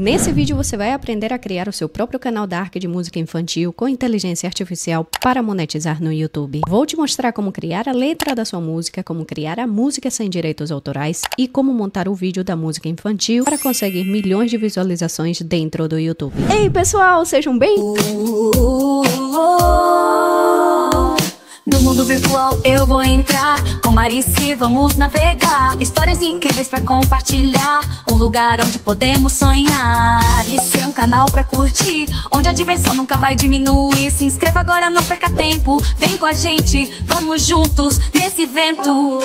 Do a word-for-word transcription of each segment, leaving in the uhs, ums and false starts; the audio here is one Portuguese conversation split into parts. Nesse vídeo você vai aprender a criar o seu próprio canal da Arc de música infantil com inteligência artificial para monetizar no YouTube. Vou te mostrar como criar a letra da sua música, como criar a música sem direitos autorais e como montar o vídeo da música infantil para conseguir milhões de visualizações dentro do YouTube. Ei pessoal, sejam bem... No mundo virtual eu vou entrar, com Mari C. vamos navegar. Histórias incríveis pra compartilhar, um lugar onde podemos sonhar. Esse é um canal pra curtir, onde a diversão nunca vai diminuir. Se inscreva agora, não perca tempo, vem com a gente, vamos juntos nesse vento.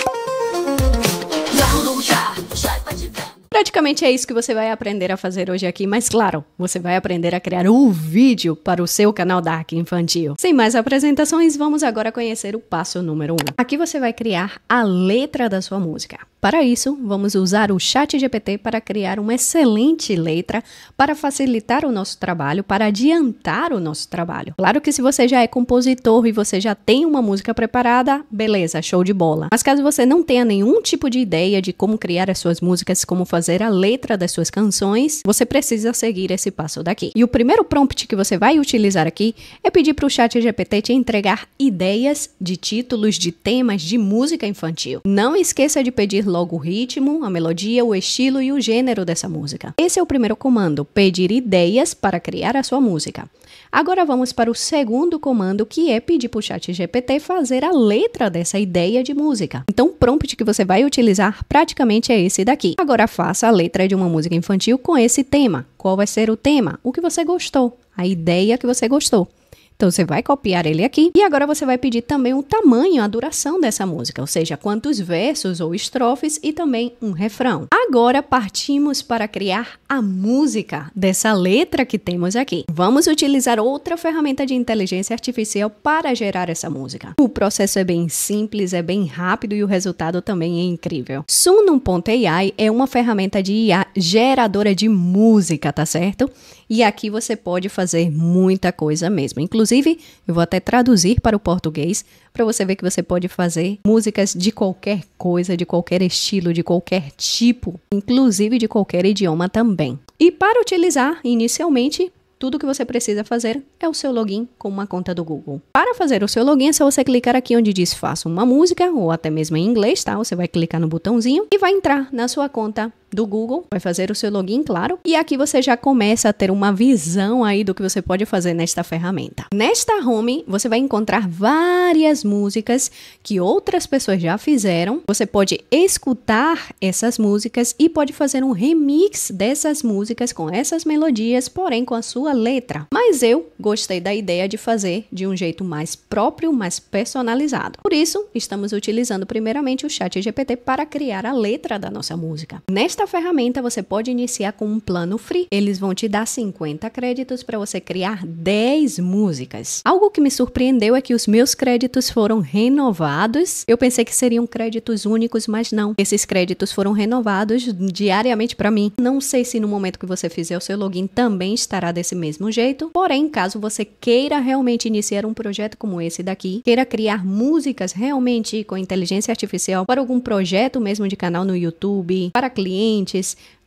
Praticamente é isso que você vai aprender a fazer hoje aqui, mas claro, você vai aprender a criar um vídeo para o seu canal da Arc Infantil. Sem mais apresentações, vamos agora conhecer o passo número um. Aqui você vai criar a letra da sua música. Para isso, vamos usar o ChatGPT para criar uma excelente letra para facilitar o nosso trabalho, para adiantar o nosso trabalho. Claro que se você já é compositor e você já tem uma música preparada, beleza, show de bola. Mas caso você não tenha nenhum tipo de ideia de como criar as suas músicas, como fazer a letra das suas canções, você precisa seguir esse passo daqui. E o primeiro prompt que você vai utilizar aqui é pedir para o ChatGPT te entregar ideias de títulos, de temas de música infantil. Não esqueça de pedir logo o ritmo, a melodia, o estilo e o gênero dessa música. Esse é o primeiro comando, pedir ideias para criar a sua música. Agora vamos para o segundo comando, que é pedir para o ChatGPT fazer a letra dessa ideia de música. Então o prompt que você vai utilizar praticamente é esse daqui. Agora faça a letra de uma música infantil com esse tema. Qual vai ser o tema? O que você gostou, a ideia que você gostou. Então você vai copiar ele aqui e agora você vai pedir também o tamanho, a duração dessa música, ou seja, quantos versos ou estrofes e também um refrão. Agora partimos para criar a música dessa letra que temos aqui. Vamos utilizar outra ferramenta de inteligência artificial para gerar essa música. O processo é bem simples, é bem rápido e o resultado também é incrível. Suno ponto A I é uma ferramenta de I A geradora de música, tá certo? E aqui você pode fazer muita coisa mesmo, inclusive Inclusive, eu vou até traduzir para o português para você ver que você pode fazer músicas de qualquer coisa, de qualquer estilo, de qualquer tipo, inclusive de qualquer idioma também. E para utilizar, inicialmente, tudo que você precisa fazer é o seu login com uma conta do Google. Para fazer o seu login é só você clicar aqui onde diz faça uma música ou até mesmo em inglês, tá? Você vai clicar no botãozinho e vai entrar na sua conta do Google, vai fazer o seu login, claro, e aqui você já começa a ter uma visão aí do que você pode fazer nesta ferramenta. Nesta home, você vai encontrar várias músicas que outras pessoas já fizeram, você pode escutar essas músicas e pode fazer um remix dessas músicas com essas melodias, porém com a sua letra. Mas eu gostei da ideia de fazer de um jeito mais próprio, mais personalizado. Por isso, estamos utilizando primeiramente o ChatGPT para criar a letra da nossa música. Nesta Esta ferramenta você pode iniciar com um plano free. Eles vão te dar cinquenta créditos para você criar dez músicas. Algo que me surpreendeu é que os meus créditos foram renovados. Eu pensei que seriam créditos únicos, mas não. Esses créditos foram renovados diariamente para mim. Não sei se no momento que você fizer o seu login também estará desse mesmo jeito. Porém, caso você queira realmente iniciar um projeto como esse daqui, queira criar músicas realmente com inteligência artificial para algum projeto mesmo de canal no YouTube, para clientes,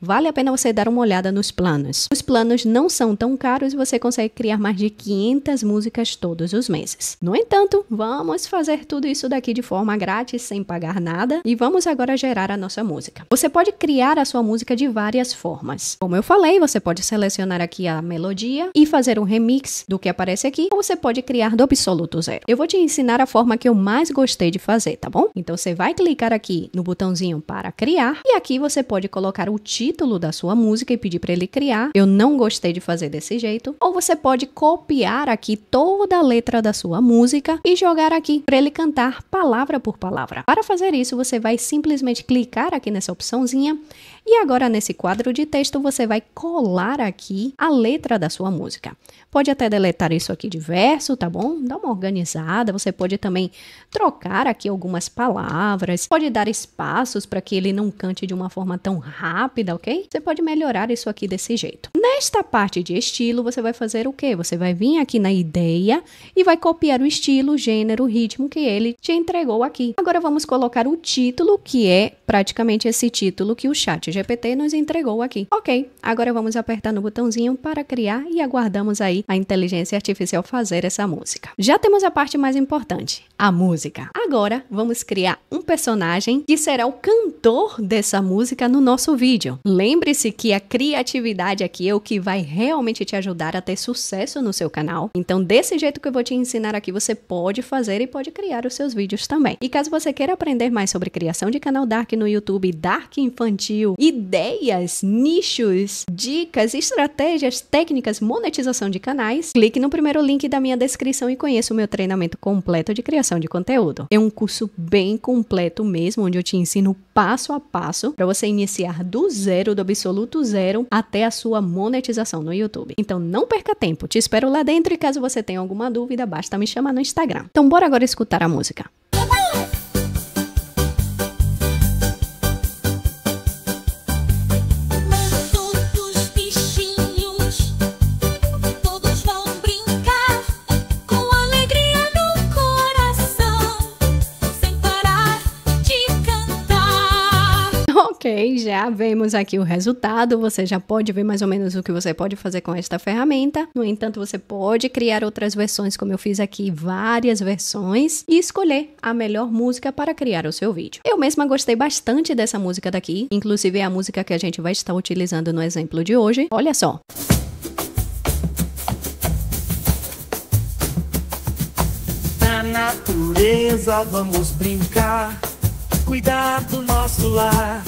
vale a pena você dar uma olhada nos planos. Os planos não são tão caros e você consegue criar mais de quinhentas músicas todos os meses. No entanto, vamos fazer tudo isso daqui de forma grátis, sem pagar nada, e vamos agora gerar a nossa música. Você pode criar a sua música de várias formas. Como eu falei, você pode selecionar aqui a melodia e fazer um remix do que aparece aqui, ou você pode criar do absoluto zero. Eu vou te ensinar a forma que eu mais gostei de fazer, tá bom? Então você vai clicar aqui no botãozinho para criar e aqui você pode colocar o título da sua música e pedir para ele criar. Eu não gostei de fazer desse jeito. Ou você pode copiar aqui toda a letra da sua música e jogar aqui para ele cantar palavra por palavra. Para fazer isso, você vai simplesmente clicar aqui nessa opçãozinha e agora nesse quadro de texto você vai colar aqui a letra da sua música. Pode até deletar isso aqui de verso, tá bom? Dá uma organizada. Você pode também trocar aqui algumas palavras, pode dar espaços para que ele não cante de uma forma tão rápida, ok? Você pode melhorar isso aqui desse jeito. Nesta parte de estilo, você vai fazer o quê? Você vai vir aqui na ideia e vai copiar o estilo, gênero, ritmo que ele te entregou aqui. Agora vamos colocar o título, que é praticamente esse título que o chat ChatGPT nos entregou aqui. Ok, agora vamos apertar no botãozinho para criar e aguardamos aí a inteligência artificial fazer essa música. Já temos a parte mais importante, a música. Agora vamos criar um personagem que será o cantor dessa música no nosso vídeo. Lembre-se que a criatividade aqui é o que vai realmente te ajudar a ter sucesso no seu canal. Então, desse jeito que eu vou te ensinar aqui, você pode fazer e pode criar os seus vídeos também. E caso você queira aprender mais sobre criação de canal Dark no YouTube, Dark infantil, ideias, nichos, dicas, estratégias, técnicas, monetização de canais, clique no primeiro link da minha descrição e conheça o meu treinamento completo de criação de conteúdo. É um curso bem completo mesmo, onde eu te ensino passo a passo para você iniciar do zero, do absoluto zero, até a sua monetização no YouTube. Então não perca tempo, te espero lá dentro e caso você tenha alguma dúvida, basta me chamar no Instagram. Então bora agora escutar a música. Ok, já vemos aqui o resultado, você já pode ver mais ou menos o que você pode fazer com esta ferramenta. No entanto, você pode criar outras versões, como eu fiz aqui, várias versões, e escolher a melhor música para criar o seu vídeo. Eu mesma gostei bastante dessa música daqui, inclusive é a música que a gente vai estar utilizando no exemplo de hoje. Olha só! Na natureza vamos brincar, cuidar do nosso lar.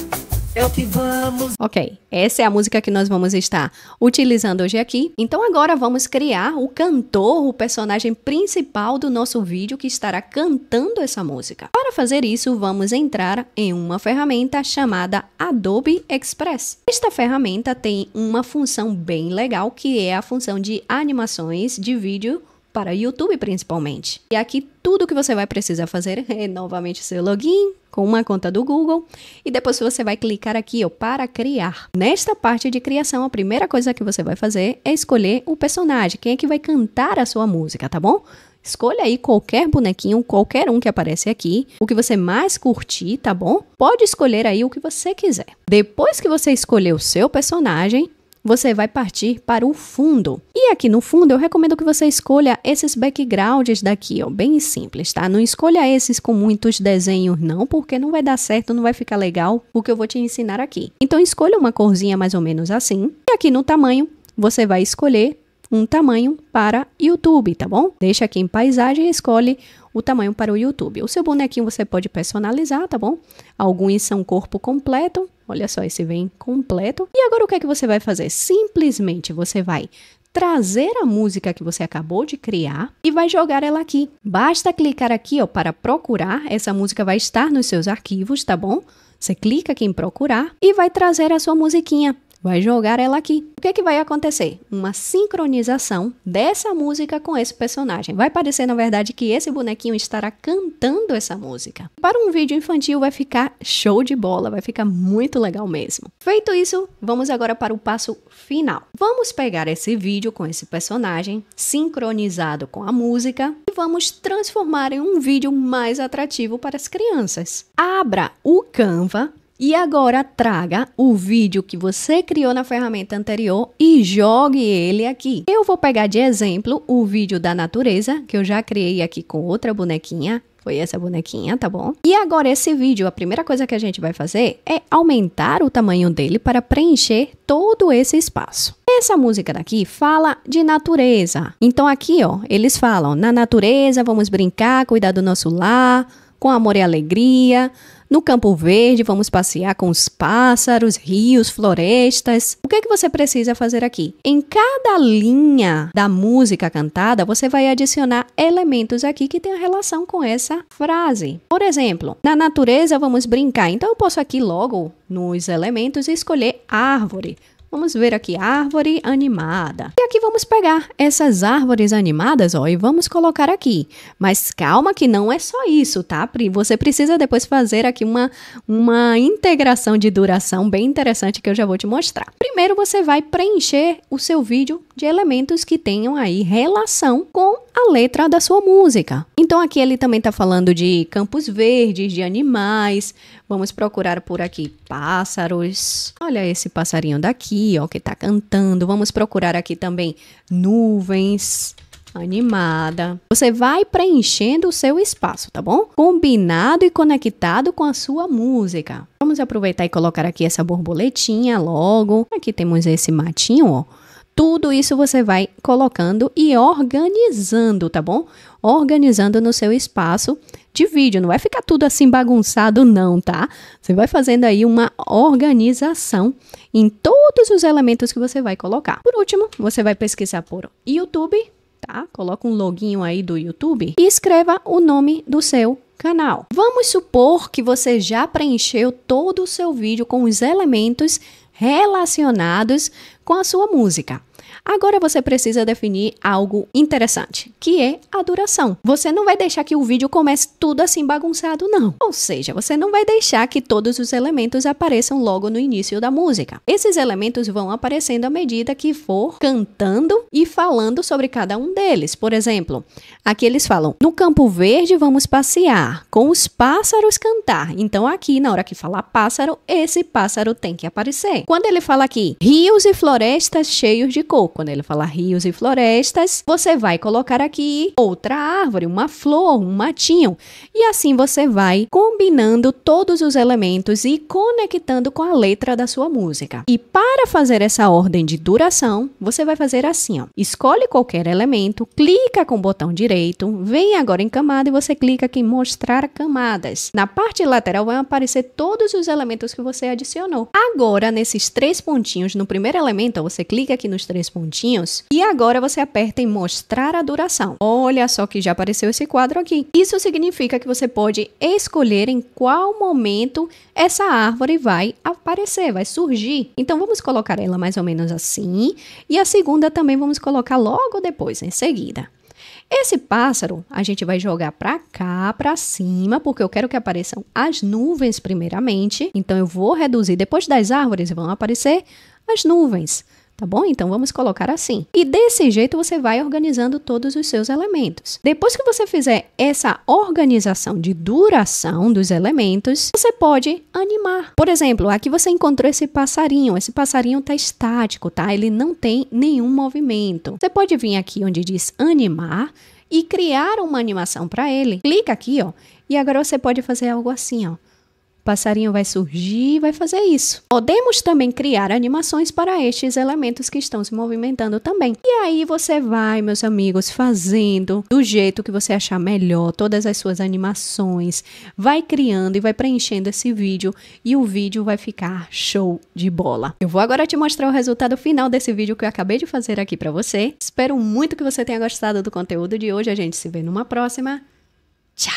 É o que vamos... Ok, essa é a música que nós vamos estar utilizando hoje aqui. Então agora vamos criar o cantor, o personagem principal do nosso vídeo que estará cantando essa música. Para fazer isso, vamos entrar em uma ferramenta chamada Adobe Express. Esta ferramenta tem uma função bem legal, que é a função de animações de vídeo para YouTube principalmente. E aqui tudo que você vai precisar fazer é novamente seu login com uma conta do Google e depois você vai clicar aqui ó, para criar. Nesta parte de criação, a primeira coisa que você vai fazer é escolher o personagem, quem é que vai cantar a sua música, tá bom? Escolha aí qualquer bonequinho, qualquer um que aparece aqui, o que você mais curtir, tá bom? Pode escolher aí o que você quiser. Depois que você escolher o seu personagem, você vai partir para o fundo. E aqui no fundo, eu recomendo que você escolha esses backgrounds daqui, ó, bem simples, tá? Não escolha esses com muitos desenhos, não, porque não vai dar certo, não vai ficar legal o que eu vou te ensinar aqui. Então, escolha uma corzinha mais ou menos assim. E aqui no tamanho, você vai escolher um tamanho para YouTube, tá bom? Deixa aqui em paisagem e escolhe o tamanho para o YouTube. O seu bonequinho você pode personalizar, tá bom? Alguns são corpo completo. Olha só, esse vem completo. E agora o que é que você vai fazer? Simplesmente você vai trazer a música que você acabou de criar e vai jogar ela aqui. Basta clicar aqui, ó, para procurar. Essa música vai estar nos seus arquivos, tá bom? Você clica aqui em procurar e vai trazer a sua musiquinha. Vai jogar ela aqui. O que é que vai acontecer? Uma sincronização dessa música com esse personagem. Vai parecer, na verdade, que esse bonequinho estará cantando essa música. Para um vídeo infantil vai ficar show de bola, vai ficar muito legal mesmo. Feito isso, vamos agora para o passo final. Vamos pegar esse vídeo com esse personagem, sincronizado com a música, e vamos transformar em um vídeo mais atrativo para as crianças. Abra o Canva. E agora traga o vídeo que você criou na ferramenta anterior e jogue ele aqui. Eu vou pegar de exemplo o vídeo da natureza, que eu já criei aqui com outra bonequinha. Foi essa bonequinha, tá bom? E agora esse vídeo, a primeira coisa que a gente vai fazer é aumentar o tamanho dele para preencher todo esse espaço. Essa música daqui fala de natureza. Então aqui, ó, eles falam, na natureza vamos brincar, cuidar do nosso lar, com amor e alegria. No campo verde, vamos passear com os pássaros, rios, florestas. O que é que você precisa fazer aqui? Em cada linha da música cantada, você vai adicionar elementos aqui que tem relação com essa frase. Por exemplo, na natureza vamos brincar. Então, eu posso aqui logo nos elementos escolher árvore, Vamos ver aqui, árvore animada. E aqui vamos pegar essas árvores animadas, ó, e vamos colocar aqui. Mas calma que não é só isso, tá, Pri? Você precisa depois fazer aqui uma, uma integração de duração bem interessante que eu já vou te mostrar. Primeiro você vai preencher o seu vídeo de elementos que tenham aí relação com a letra da sua música. Então aqui ele também tá falando de campos verdes, de animais. Vamos procurar por aqui pássaros. Olha esse passarinho daqui, ó, que tá cantando. Vamos procurar aqui também nuvens. Animada. Você vai preenchendo o seu espaço, tá bom? Combinado e conectado com a sua música. Vamos aproveitar e colocar aqui essa borboletinha logo. Aqui temos esse matinho, ó. Tudo isso você vai colocando e organizando, tá bom? Organizando no seu espaço de vídeo. Não vai ficar tudo assim bagunçado não, tá? Você vai fazendo aí uma organização em todos os elementos que você vai colocar. Por último, você vai pesquisar por YouTube, tá? Coloca um loginho aí do YouTube e escreva o nome do seu canal. Vamos supor que você já preencheu todo o seu vídeo com os elementos relacionados com a sua música. Agora você precisa definir algo interessante, que é a duração. Você não vai deixar que o vídeo comece tudo assim bagunçado, não. Ou seja, você não vai deixar que todos os elementos apareçam logo no início da música. Esses elementos vão aparecendo à medida que for cantando e falando sobre cada um deles. Por exemplo, aqui eles falam, no campo verde vamos passear, com os pássaros cantar. Então aqui, na hora que falar pássaro, esse pássaro tem que aparecer. Quando ele fala aqui, rios e florestas cheios de cor, quando ele falar rios e florestas, você vai colocar aqui outra árvore, uma flor, um matinho. E assim você vai combinando todos os elementos e conectando com a letra da sua música. E para fazer essa ordem de duração, você vai fazer assim, ó. Escolhe qualquer elemento, clica com o botão direito, vem agora em camada e você clica aqui em mostrar camadas. Na parte lateral vão aparecer todos os elementos que você adicionou. Agora, nesses três pontinhos, no primeiro elemento, ó, você clica aqui nos três pontinhos e agora você aperta em mostrar a duração. Olha só que já apareceu esse quadro aqui. Isso significa que você pode escolher em qual momento essa árvore vai aparecer, vai surgir. Então vamos colocar ela mais ou menos assim e a segunda também vamos colocar logo depois, em seguida. Esse pássaro a gente vai jogar para cá, para cima, porque eu quero que apareçam as nuvens primeiramente. Então eu vou reduzir, depois das árvores vão aparecer as nuvens. Tá bom? Então vamos colocar assim. E desse jeito você vai organizando todos os seus elementos. Depois que você fizer essa organização de duração dos elementos, você pode animar. Por exemplo, aqui você encontrou esse passarinho. Esse passarinho tá estático, tá? Ele não tem nenhum movimento. Você pode vir aqui onde diz animar e criar uma animação para ele. Clica aqui, ó. E agora você pode fazer algo assim, ó. O passarinho vai surgir e vai fazer isso. Podemos também criar animações para estes elementos que estão se movimentando também. E aí você vai, meus amigos, fazendo do jeito que você achar melhor todas as suas animações. Vai criando e vai preenchendo esse vídeo e o vídeo vai ficar show de bola. Eu vou agora te mostrar o resultado final desse vídeo que eu acabei de fazer aqui para você. Espero muito que você tenha gostado do conteúdo de hoje. A gente se vê numa próxima. Tchau!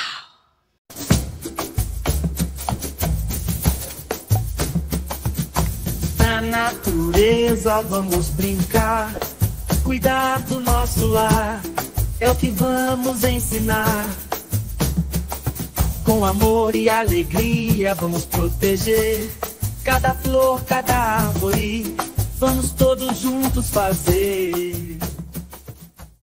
Na natureza vamos brincar, cuidar do nosso lar, é o que vamos ensinar. Com amor e alegria vamos proteger cada flor, cada árvore, vamos todos juntos fazer.